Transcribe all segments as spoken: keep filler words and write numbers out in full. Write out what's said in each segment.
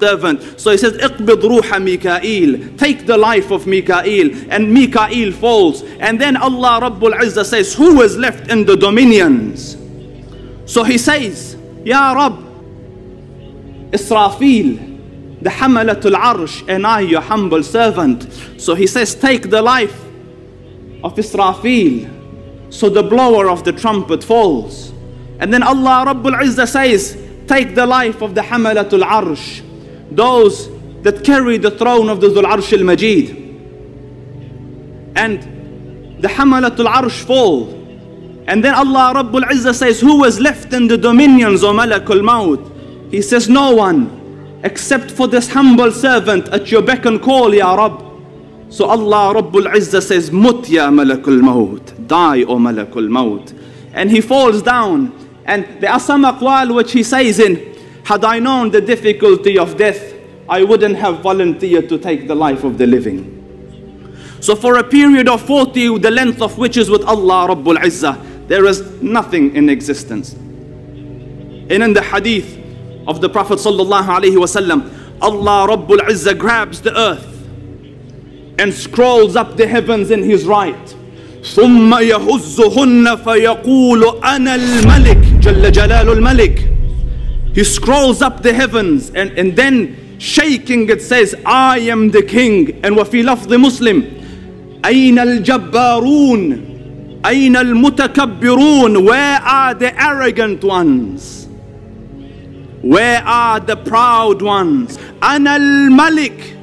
Servant. So he says, Aqbid Ruha Mikael, take the life of Mikael, and Mikael falls. And then Allah Rabbul Izzah says, who is left in the dominions? So he says, Ya Rabb, Israfil, the Hamalatul Arsh, and I, your humble servant. So he says, take the life of Israfil. So the blower of the trumpet falls. And then Allah Rabbul Izzah says, take the life of the Hamalatul Arsh, those that carry the throne of the Dhul Arsh Al-Majeed. And the Hamalatul Arsh fall. And then Allah Rabbul Izzah says, who was left in the dominions of Malakul Mawt? He says, no one, except for this humble servant at your beck and call, Ya Rabb. So Allah Rabbul Izzah says, Mut ya Malakul Mawt, die O Malakul Mawt. And he falls down. And there are some aqwal which he says in, had I known the difficulty of death, I wouldn't have volunteered to take the life of the living. So for a period of forty, the length of which is with Allah Rabbul Izzah, there is nothing in existence. And in the hadith of the Prophet Sallallahu Alaihi Wasallam, Allah Rabbul Izzah grabs the earth and scrolls up the heavens in his right. ثُمَّ يَهُزُّهُنَّ فَيَقُولُ أَنَا الْمَلِكُ Jalla Jalalul Malik. He scrolls up the heavens and, and then shaking it says, I am the king. And وَفِي لَفْظِ Muslim, أَيْنَ الْجَبَّارُونَ أَيْنَ الْمُتَكَبِّرُونَ. Where are the arrogant ones? Where are the proud ones? أَنَا الْمَلِكُ,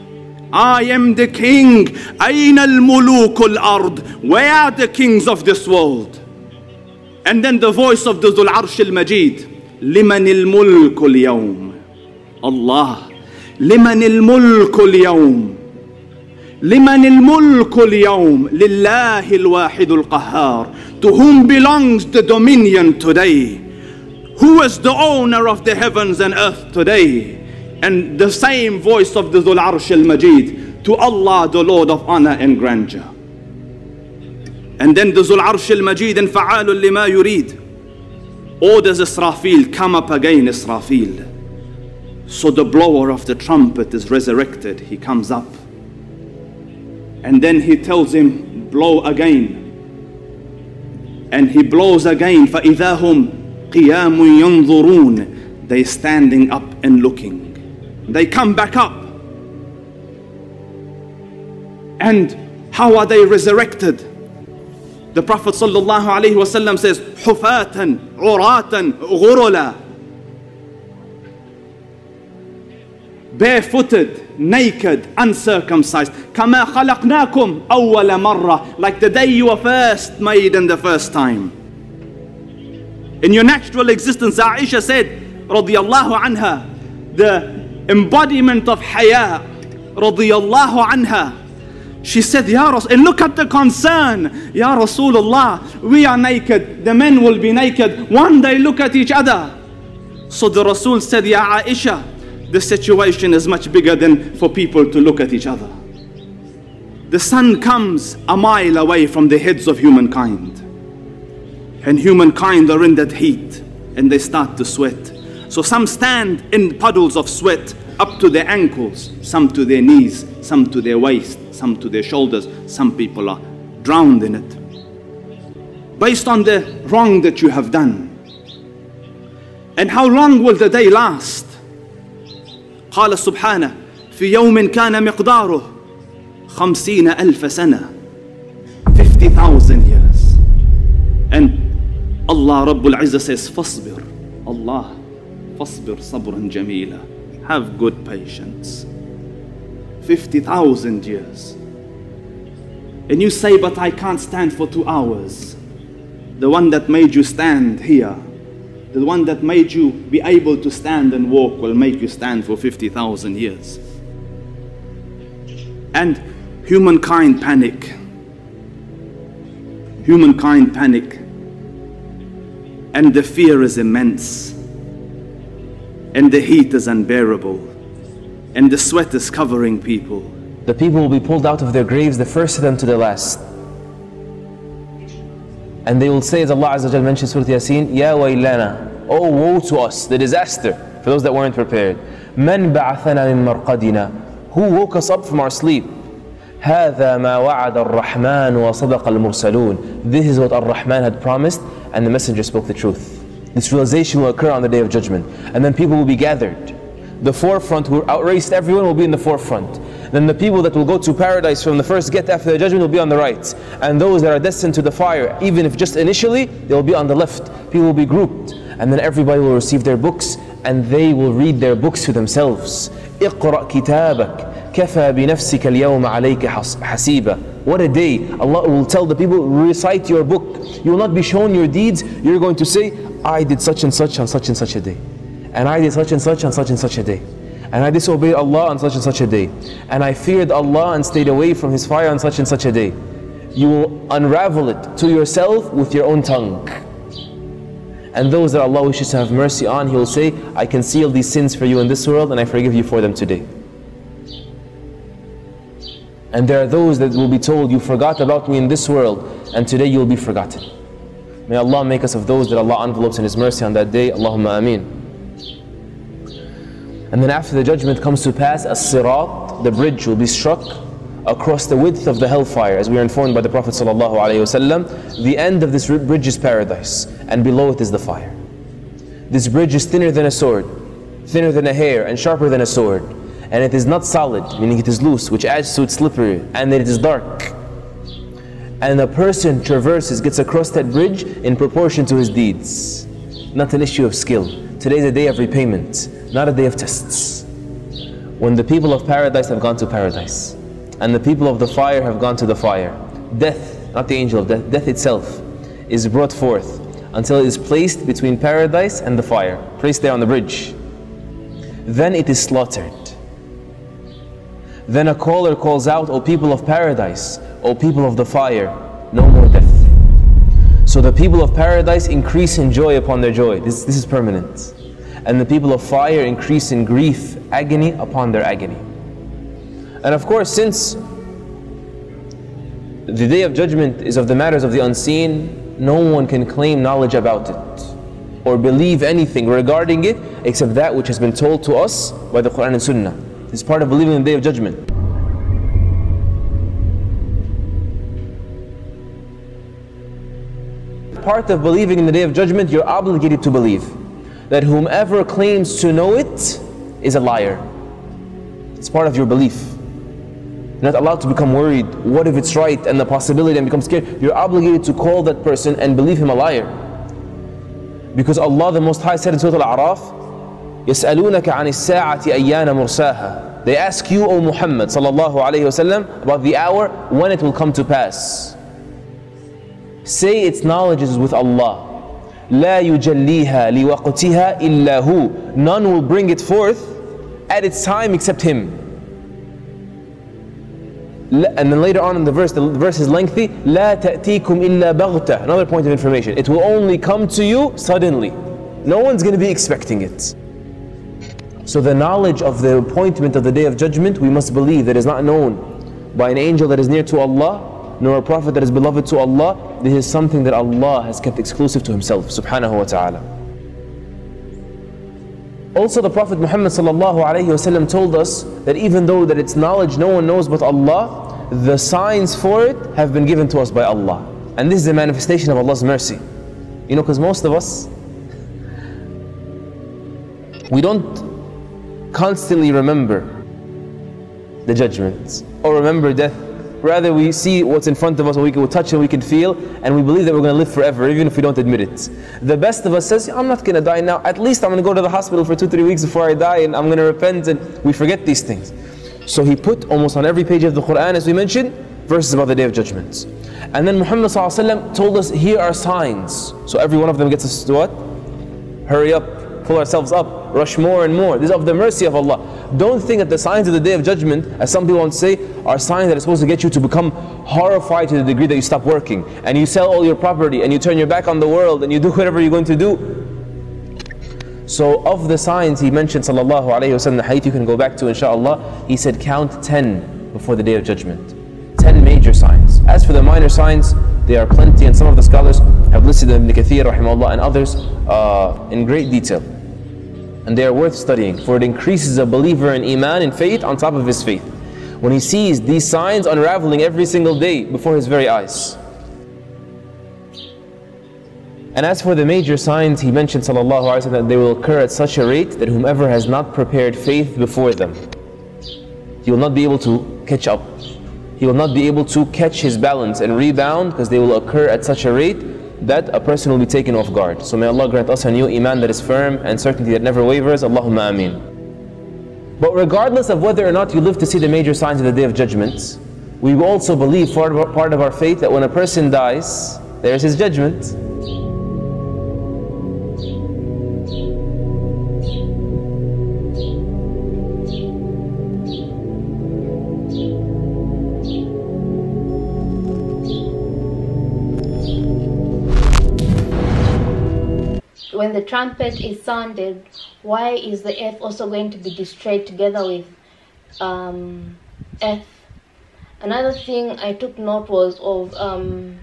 I am the king. أَيْنَ الْمُلُوكُ الْأَرْضِ, where are the kings of this world? And then the voice of the Dhul Arsh Al-Majeed, لمن الملك اليوم. Allah, لمن الملك اليوم, لمن الملك اليوم, لله الواحد القهار. To whom belongs the dominion today? Who is the owner of the heavens and earth today? And the same voice of the Dhul Arsh Al-Majeed, to Allah the Lord of honor and grandeur. And then the Dhul Arsh Al-Majeed and فعال لما يريد orders Israfil, come up again Israfil. So the blower of the trumpet is resurrected. He comes up and then he tells him, blow again. And he blows again. فَإِذَا هُمْ قِيَامٌ يَنْظُرُونَ. They standing up and looking. They come back up. And how are they resurrected? The Prophet Sallallahu Alaihi Wasallam says, Hufatan, Uratan, Ghurula. Barefooted, naked, uncircumcised. Kama khalaqnakum awwala marra. Like the day you were first made in the first time. In your natural existence, Aisha said, RadhiAllahu Anha, the embodiment of Haya, RadhiAllahu Anha. She said, Ya Rasul, and look at the concern. Ya Rasulullah, we are naked. The men will be naked. One day look at each other. So the Rasul said, Ya Aisha, the situation is much bigger than for people to look at each other. The sun comes a mile away from the heads of humankind. And humankind are in that heat. And they start to sweat. So some stand in puddles of sweat up to their ankles, some to their knees, some to their waist, some to their shoulders. Some people are drowned in it based on the wrong that you have done. And how long will the day last? قال سبحانه في يوم كان مقداره خمسين ألف سنة, fifty thousand years. And Allah Rabbul Izzah says, فاصبر Allah, فاصبر صبرا جميلا, have good patience. fifty thousand years. And you say, but I can't stand for two hours. The one that made you stand here, the one that made you be able to stand and walk, will make you stand for fifty thousand years. And humankind panic. Humankind panic. And the fear is immense. And the heat is unbearable. And the sweat is covering people. The people will be pulled out of their graves, the first of them to the last. And they will say, as Allah Azza wa Jalla mentions Surah Yasin, Ya waylana, Oh, woe to us, the disaster for those that weren't prepared. Man ba'athana min marqadina, who woke us up from our sleep? هَذَا مَا وَعَدَ الرَّحْمَنُ وَصَدَقَ الْمُرْسَلُونَ. This is what Ar-Rahman had promised, and the messenger spoke the truth. This realization will occur on the Day of Judgment, and then people will be gathered. The forefront who outraced everyone will be in the forefront. Then the people that will go to paradise from the first gate after the judgment will be on the right. And those that are destined to the fire, even if just initially, they will be on the left. People will be grouped. And then everybody will receive their books, and they will read their books to themselves. اقرأ كتابك كفى بنفسك اليوم عليك حسيبا. What a day! Allah will tell the people, recite your book. You will not be shown your deeds. You're going to say, I did such and such on such and such a day. And I did such and such on such and such a day. And I disobeyed Allah on such and such a day. And I feared Allah and stayed away from His fire on such and such a day. You will unravel it to yourself with your own tongue. And those that Allah wishes to have mercy on, He will say, I conceal these sins for you in this world and I forgive you for them today. And there are those that will be told, you forgot about me in this world and today you will be forgotten. May Allah make us of those that Allah envelopes in His mercy on that day. Allahumma amin. And then after the judgment comes to pass, as-sirat, the bridge will be struck across the width of the hellfire, as we are informed by the Prophet Sallallahu Alaihi Wasallam. The end of this bridge is paradise, and below it is the fire. This bridge is thinner than a sword, thinner than a hair, and sharper than a sword. And it is not solid, meaning it is loose, which adds to its slippery, and it is dark. And a person traverses, gets across that bridge in proportion to his deeds. Not an issue of skill. Today is a day of repayment, not a day of tests. When the people of paradise have gone to paradise, and the people of the fire have gone to the fire, death, not the angel of death, death itself is brought forth until it is placed between paradise and the fire, placed there on the bridge. Then it is slaughtered. Then a caller calls out, O people of paradise, O people of the fire, no more death. So the people of paradise increase in joy upon their joy. This, this is permanent. And the people of fire increase in grief, agony upon their agony. And of course, since the Day of Judgment is of the matters of the unseen, no one can claim knowledge about it or believe anything regarding it except that which has been told to us by the Quran and Sunnah. This is part of believing in the Day of Judgment. Part of believing in the Day of Judgment, you're obligated to believe that whomever claims to know it is a liar. It's part of your belief. You're not allowed to become worried, what if it's right, and the possibility, and become scared. You're obligated to call that person and believe him a liar. Because Allah the Most High said in Surah Al-A'raf, يَسْأَلُونَكَ عَنِ السَّاعَةِ أَيَّانَ مُرْسَاهَا. They ask you, O Muhammad Sallallahu Alaihi Wasallam, about the hour when it will come to pass. Say its knowledge is with Allah. لا يجليها لوقتها إلا هو. None will bring it forth at its time except Him. And then later on in the verse, the verse is lengthy. لا تأتيكم إلا بغتة. Another point of information. It will only come to you suddenly. No one's going to be expecting it. So the knowledge of the appointment of the Day of Judgment, we must believe that is not known by an angel that is near to Allah, nor a prophet that is beloved to Allah. This is something that Allah has kept exclusive to Himself, subhanahu wa ta'ala. Also the Prophet Muhammad sallallahu alayhi wa sallam told us that even though that it's knowledge no one knows but Allah, the signs for it have been given to us by Allah. And this is a manifestation of Allah's mercy. You know, because most of us, we don't constantly remember the judgments or remember death. Rather, we see what's in front of us, what we can touch and we can feel, and we believe that we're going to live forever, even if we don't admit it. The best of us says, I'm not going to die now. At least I'm going to go to the hospital for two, three weeks before I die, and I'm going to repent, and we forget these things. So he put almost on every page of the Quran, as we mentioned, verses about the Day of Judgment. And then Muhammad ﷺ told us, here are signs. So every one of them gets us to what? Hurry up, pull ourselves up, rush more and more. This is of the mercy of Allah. Don't think that the signs of the Day of Judgment, as some people want to say, are signs that are supposed to get you to become horrified to the degree that you stop working, and you sell all your property, and you turn your back on the world, and you do whatever you're going to do. So of the signs he mentioned, sallallahu alayhi wa sallam, the hadith you can go back to inshaAllah, he said count ten before the Day of Judgment. ten major signs. As for the minor signs, They are plenty, and some of the scholars have listed them, Ibn Kathir, Rahimahullah, and others uh, in great detail. And they are worth studying, for it increases a believer in Iman and faith on top of his faith, when he sees these signs unraveling every single day before his very eyes. And as for the major signs, he mentioned Sallallahu Alaihi Wasallam that they will occur at such a rate that whomever has not prepared faith before them, he will not be able to catch up. He will not be able to catch his balance and rebound, because they will occur at such a rate that a person will be taken off guard. So may Allah grant us a new Iman that is firm and certainty that never wavers. Allahumma amin. But regardless of whether or not you live to see the major signs of the Day of Judgment, we also believe, part of our, part of our faith, that when a person dies, there is his judgment. When the trumpet is sounded, why is the earth also going to be destroyed together with um, earth? Another thing I took note was of um,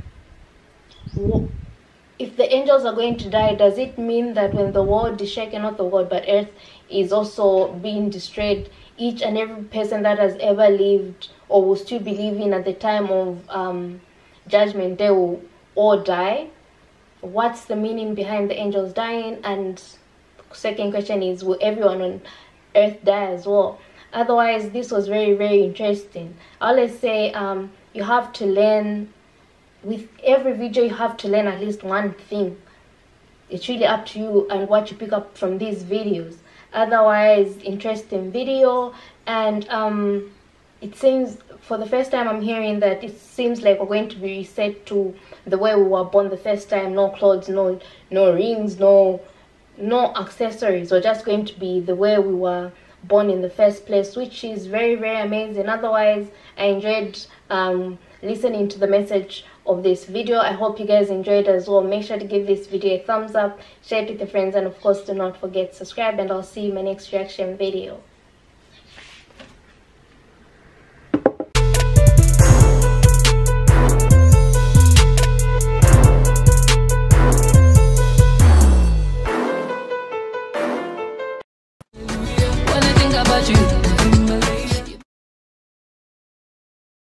if the angels are going to die, does it mean that when the world is shaken, not the world, but earth is also being destroyed? Each and every person that has ever lived or will still be living at the time of um, judgment, they will all die. What's the meaning behind the angels dying? And second question is, will everyone on earth die as well? Otherwise, this was very, very interesting. I always say um, you have to learn, with every video you have to learn at least one thing. It's really up to you and what you pick up from these videos. Otherwise, interesting video. And um, it seems, for the first time I'm hearing that it seems like we're going to be reset to the way we were born the first time. No clothes, no no rings, no no accessories. We're just going to be the way we were born in the first place, which is very, very amazing. Otherwise, I enjoyed um, listening to the message of this video. I hope you guys enjoyed as well. Make sure to give this video a thumbs up, share it with your friends, and of course do not forget subscribe, and I'll see you in my next reaction video.